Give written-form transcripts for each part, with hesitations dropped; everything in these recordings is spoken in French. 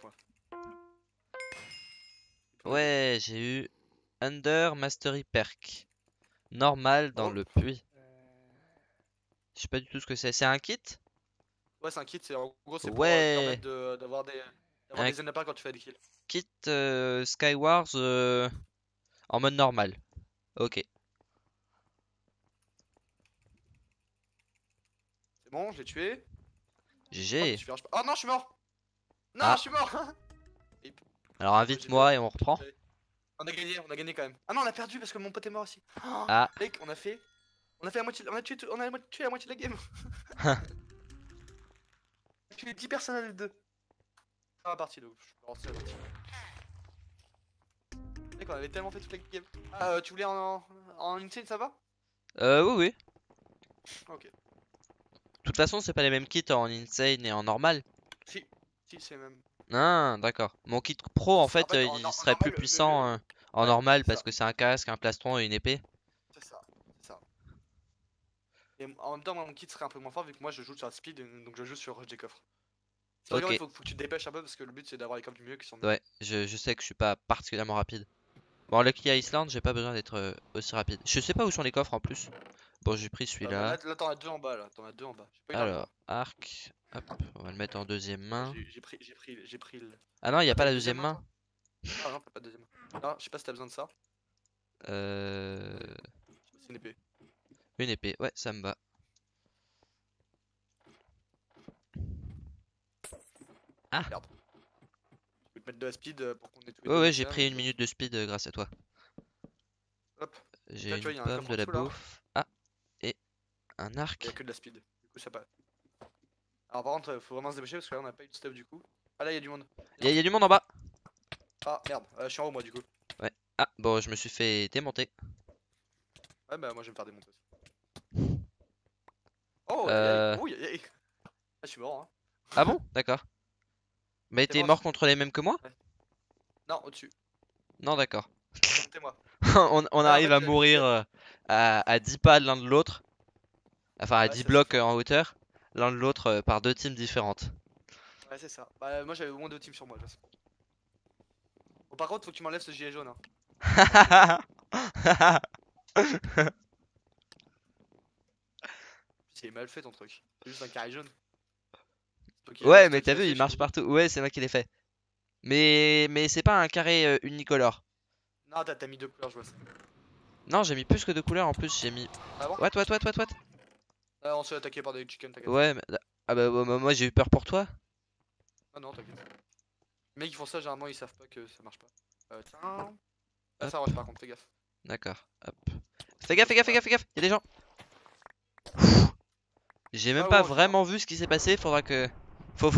quoi. Ouais, j'ai eu Under Mastery Perk. Normal dans le puits. Je sais pas du tout ce que c'est. C'est un kit? Ouais, c'est un kit. En gros, c'est pour permettre d'avoir des enderpacks quand tu fais des kills. Kit Skywars en mode normal. Ok. C'est bon, je l'ai tué. GG. Oh non, je suis mort. Non, je suis mort. Alors invite-moi et on reprend. On a gagné quand même. Ah non, on a perdu parce que mon pote est mort aussi. Oh, ah. Mec, on a fait la moitié, on a tué la moitié de la game. J'ai tué 10 personnes à les deux. Ah, la partie de ouf, je peux lancer la partie. Mec, on avait tellement fait toute la game. Ah, tu voulais en insane, ça va? Oui. Ok. De toute façon, c'est pas les mêmes kits en insane et en normal. Si, c'est même. Ah, d'accord. Mon kit pro en fait il serait normal, plus puissant en normal parce que c'est un casque, un plastron et une épée. C'est ça, c'est ça. Et en même temps, mon kit serait un peu moins fort vu que moi je joue sur la speed donc je joue sur rush des coffres. Ok. Il faut que tu te dépêches un peu parce que le but c'est d'avoir les coffres du mieux qui sont. Ouais, je sais que je suis pas particulièrement rapide. Bon, Lucky Island, j'ai pas besoin d'être aussi rapide. Je sais pas où sont les coffres en plus. Bon, j'ai pris celui-là. Là, t'en as deux en bas. Alors, arc. Hop, on va le mettre en deuxième main. J'ai pris le... Ah non, il n'y a pas la deuxième main. Ah non, pas de deuxième main. Non, je sais pas si t'as besoin de ça. C'est une épée. Une épée, ouais, ça me va. Ah. Merde. Je vais te mettre de la speed pour qu'on ait tous les deux. Ouais, j'ai pris une minute de speed grâce à toi. Hop. J'ai une pomme de la bouffe. Ah. Et un arc. Il n'y a que de la speed. Du coup, ça passe. Alors par contre faut vraiment se dépêcher parce que là on a pas eu de stuff du coup. Ah là y'a du monde. Y'a du monde en bas. Ah merde, je suis en haut moi du coup. Ouais. Ah bon, je me suis fait démonter. Ouais bah moi je vais me faire démonter aussi. Oh Ah je suis mort hein. Ah bon? D'accord. Mais t'es mort contre les mêmes que moi? Ouais. Non, au-dessus. Non d'accord. On arrive à mourir à 10 pas l'un de l'autre. Enfin à 10 blocs en hauteur. L'un de l'autre par deux teams différentes. Ouais c'est ça. Bah moi j'avais au moins deux teams sur moi. Bon, par contre faut que tu m'enlèves ce gilet jaune. Hein. C'est mal fait ton truc. C'est juste un carré jaune. Ouais mais t'as vu il marche partout. Ouais c'est moi qui l'ai fait. Mais c'est pas un carré unicolore. Non t'as mis deux couleurs je vois ça. Non j'ai mis plus que deux couleurs en plus j'ai mis. Ah bon? What? On se fait attaquer par des chickens, t'inquiète. Ouais, mais... ah bah moi j'ai eu peur pour toi. Ah non, t'inquiète. Les mecs qui font ça, généralement ils savent pas que ça marche pas. Tiens. Ah, ça marche par contre, fais gaffe. D'accord, hop. Fais gaffe, y'a des gens. J'ai même pas vraiment vu ce qui s'est passé, faudrait que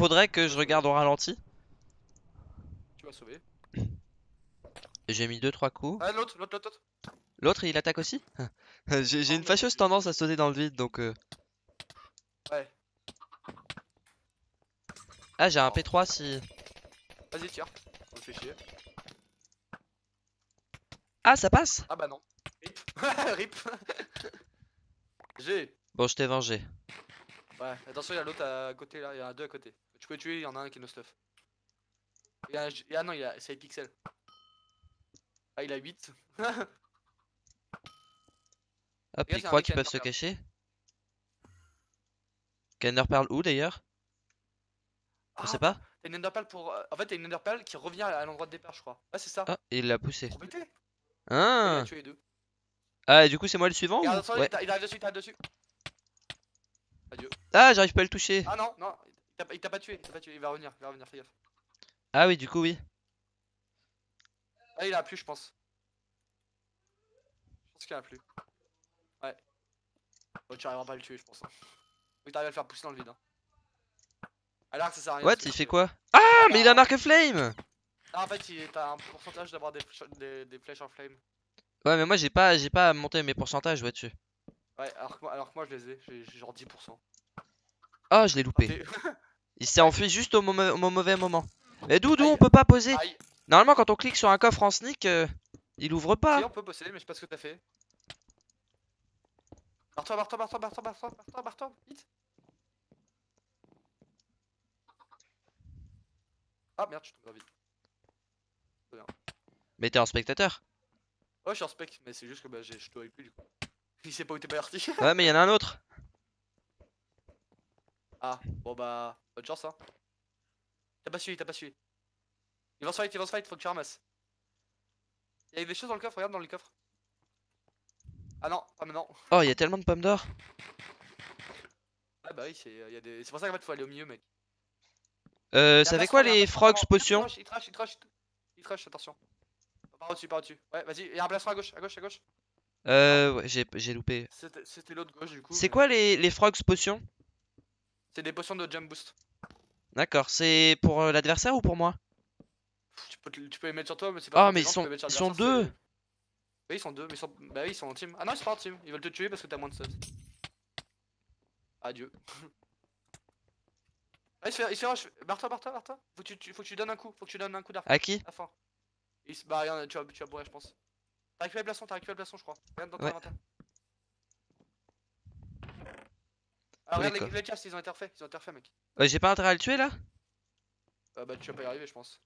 je regarde au ralenti. Tu vas sauver. J'ai mis 2-3 coups. Ah, l'autre. L'autre il attaque aussi. J'ai une fâcheuse tendance à sauter dans le vide donc. Ouais. Ah, j'ai un P3 si. Vas-y, tire. On fait chier. Ah, ça passe? Ah, bah non. Rip. Rip. G. Bon, je t'ai vengé. Ouais, attention, il y a l'autre à côté là. Il y en a deux à côté. Tu peux tuer, il y en a un qui est no stuff. Ah non, c'est les pixels. Ah, il a 8. Hop, ils croient qu'ils peuvent se cacher. Enderpearl où d'ailleurs? Je sais pas. T'as une Enderpearl pour. En fait, t'as une Enderpearl qui revient à l'endroit de départ, je crois. Ah, c'est ça. Ah, il l'a poussé. Ah, il a tué les deux. Ah, et du coup, c'est moi le suivant ou... Ouais. Il arrive dessus, Adieu. Ah, j'arrive pas à le toucher. Ah non, il t'a pas tué, il va revenir, fais gaffe. Ah, oui, du coup, oui. Ah, il a plu, je pense. Je pense qu'il a plu. Ouais. Bon, tu arriveras pas à le tuer, je pense. Hein. Faut que t'arrives à le faire pousser dans le vide. Hein. À l'arc, ça sert à rien. What? Il fait quoi? Ah, mais il a un arc flame! Ah, en fait, t'as un pourcentage d'avoir des flèches en flame. Ouais, mais moi, j'ai pas monté mes pourcentages, vois-tu. Ouais, alors que moi, je les ai genre 10%. Ah, je l'ai loupé. Il s'est enfui juste au mauvais moment. Mais d'où on peut pas poser? Aïe. Normalement, quand on clique sur un coffre en sneak, il ouvre pas. Si, on peut bosser, mais je sais pas ce que t'as fait. Barre-toi, vite. Ah merde, je tombe dans vide. Très bien. Mais t'es un spectateur? Ouais, je suis un spec, mais c'est juste que bah, je te vois plus du coup. Il sait pas où t'es parti. Ouais, mais y'en a un autre. Ah, bon bah, bonne chance hein. T'as pas suivi, t'as pas suivi. Il va se fight, faut que tu ramasses. Y'a des choses dans le coffre, regarde dans le coffre. Ah non, pas maintenant. Oh, y'a tellement de pommes d'or. Ah bah oui, c'est des... pour ça qu'en fait faut aller au milieu, mec. Ça avait quoi les frogs potions? Il trash, attention. Par au-dessus, par au-dessus. Ouais, vas-y, y'a un blaster à gauche, à gauche, à gauche. Ouais, j'ai loupé. C'était l'autre gauche du coup. C'est quoi les frogs potions? C'est des potions de jump boost. D'accord, c'est pour l'adversaire ou pour moi? Tu peux les mettre sur toi, mais c'est pas. Ah, mais ils sont deux. Oui, ils sont deux, mais ils sont. Bah oui, ils sont en team. Ah non, ils sont pas en team, ils veulent te tuer parce que t'as moins de stuff. Adieu. Ah, il se fait rush. Barre-toi. Faut que tu donnes un coup, d'arc. À qui? Enfin. Bah, rien, tu vas bourrer, je pense. T'as récupéré le blason, je crois. Regarde dans ton inventaire. Ah, regarde les castes, ils ont été refaits, mec. J'ai pas intérêt à le tuer là? Bah, tu vas pas y arriver, je pense.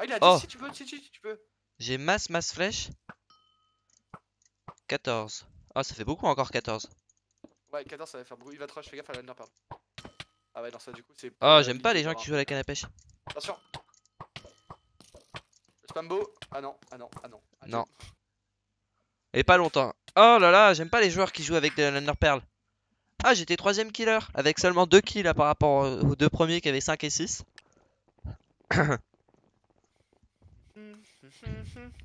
Ah, il a dit si tu peux, si tu peux. J'ai masse flèche. 14. Ah, ça fait beaucoup encore 14. Ouais, 14 ça va faire bruit. Il va te rush, fais gaffe à la pardon. Ah, ouais, non, ça du coup c'est. Oh, j'aime pas les gens qui jouent à la canne à pêche. Attention. Spambo. Ah non. Adieu. Non. Et pas longtemps. Oh là là, j'aime pas les joueurs qui jouent avec de l'Under Pearl. Ah, j'étais 3ème killer avec seulement 2 kills là, par rapport aux deux premiers qui avaient 5 et 6.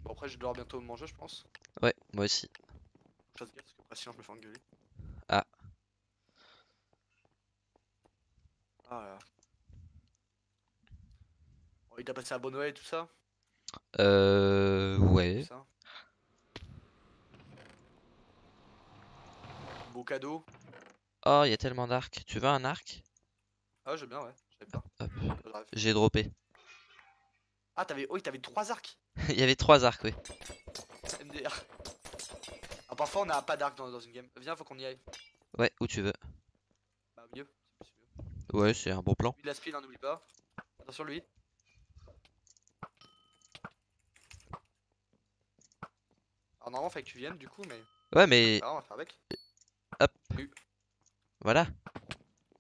Bon, après, je vais devoir bientôt manger, je pense. Ouais, moi aussi. Parce que sinon, je me fais engueuler. Ah. Ah là. Oh, il t'a passé à Bonway et tout ça? Ouais. Beau cadeau. Oh, y'a tellement d'arcs. Tu veux un arc? Ah, j'ai bien, ouais. J'ai droppé. Ah, t'avais 3 arcs. Il y avait 3 arcs, oui. MDR. Ah, parfois on a pas d'arc dans une game. Viens, faut qu'on y aille. Ouais, où tu veux. Bah, au milieu. Ouais, c'est un bon plan. Il a speed, n'oublie pas. Attention, lui. Alors, normalement, fallait que tu viennes du coup, mais. Ouais, mais. Ah, on va faire avec. Hop. U. Voilà.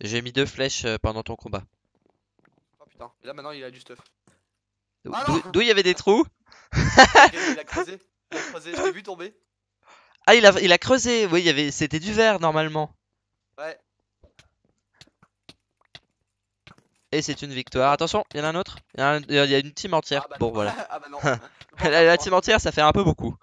J'ai mis 2 flèches pendant ton combat. Oh putain. Et là, maintenant, il a du stuff. D'où il y avait des trous. Il a creusé, je l'ai vu tomber. Ah, il a creusé, oui, c'était du verre normalement. Ouais. Et c'est une victoire. Attention, il y en a un autre. Il y a une team entière. Ah bah bon, voilà. Ah bah non. La team entière, ça fait un peu beaucoup.